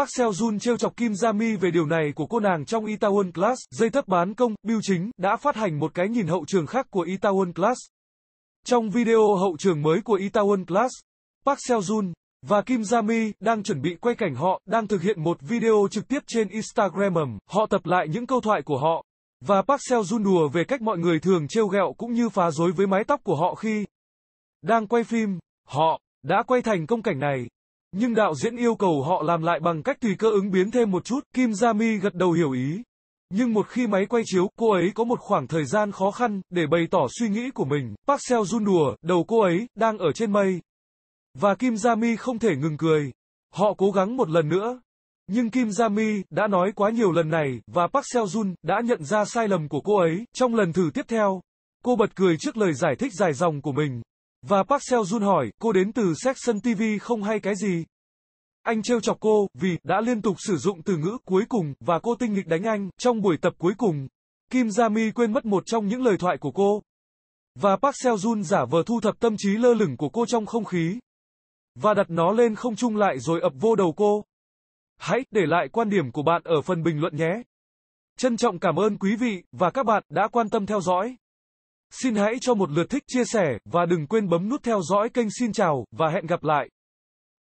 Park Seo Joon trêu chọc Kim Da Mi về điều này của cô nàng trong Itaewon Class, dây thấp bán công, Bill Chính đã phát hành một cái nhìn hậu trường khác của Itaewon Class. Trong video hậu trường mới của Itaewon Class, Park Seo Joon và Kim Da Mi đang chuẩn bị quay cảnh họ đang thực hiện một video trực tiếp trên Instagram. Họ tập lại những câu thoại của họ, và Park Seo Joon đùa về cách mọi người thường trêu ghẹo cũng như phá rối với mái tóc của họ khi đang quay phim. Họ đã quay thành công cảnh này, nhưng đạo diễn yêu cầu họ làm lại bằng cách tùy cơ ứng biến thêm một chút. Kim Da Mi gật đầu hiểu ý. Nhưng một khi máy quay chiếu, cô ấy có một khoảng thời gian khó khăn để bày tỏ suy nghĩ của mình. Park Seo Joon đùa, đầu cô ấy đang ở trên mây. Và Kim Da Mi không thể ngừng cười. Họ cố gắng một lần nữa. Nhưng Kim Da Mi đã nói quá nhiều lần này, và Park Seo Joon đã nhận ra sai lầm của cô ấy. Trong lần thử tiếp theo, cô bật cười trước lời giải thích dài dòng của mình. Và Park Seo Joon hỏi, cô đến từ Section TV không hay cái gì? Anh trêu chọc cô, vì đã liên tục sử dụng từ ngữ cuối cùng, và cô tinh nghịch đánh anh. Trong buổi tập cuối cùng, Kim Da Mi quên mất một trong những lời thoại của cô. Và Park Seo Joon giả vờ thu thập tâm trí lơ lửng của cô trong không khí. Và đặt nó lên không trung lại rồi ập vô đầu cô. Hãy để lại quan điểm của bạn ở phần bình luận nhé. Trân trọng cảm ơn quý vị và các bạn đã quan tâm theo dõi. Xin hãy cho một lượt thích, chia sẻ, và đừng quên bấm nút theo dõi kênh. Xin chào, và hẹn gặp lại.